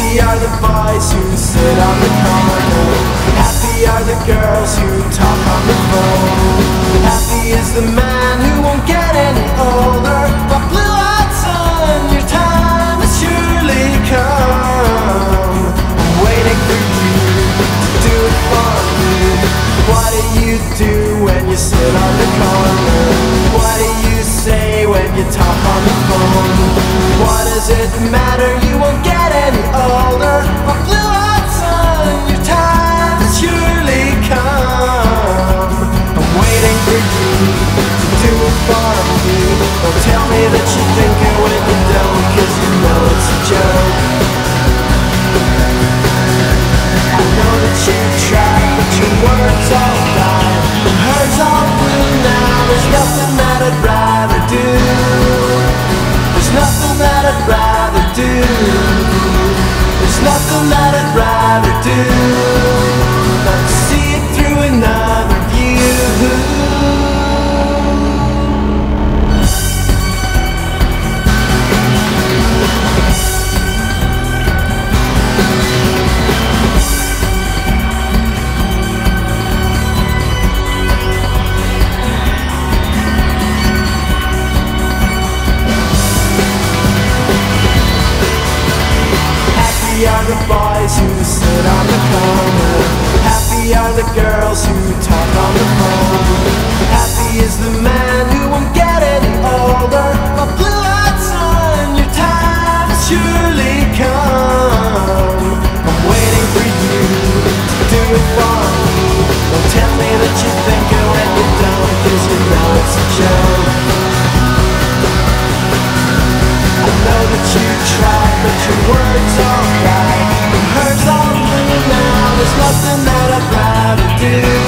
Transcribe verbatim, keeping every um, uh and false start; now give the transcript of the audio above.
Happy are the boys who sit on the corner. Happy are the girls who talk on the phone. Happy is the man who won't get any older. But blue-eyed son, your time has surely come. I'm waiting for you to do it for me. What do you do when you sit on the corner? What do you say when you talk on the phone? What does it matter? You won't get any older. But blue-eyed son, your time has surely come. I'm waiting for you to do it for me. Don't tell me that you think it when you don't, 'cause you know it's a joke. I know that you tried, but your words all died. The herd's all blue now. There's nothing that I'd rather do. There's nothing that I'd rather do. There's nothing that I'd rather do than to see it through another view. Happy are the boys who sit on the corner. Happy are the girls who talk on the phone. Happy is the man who won't get any older. But blue-eyed son, your time has surely come. I'm waiting for you to do it for me. Don't tell me that you think it when you don't, 'cause you know it's a joke. I know that you tried, but your words are. There's nothing that I'd rather do.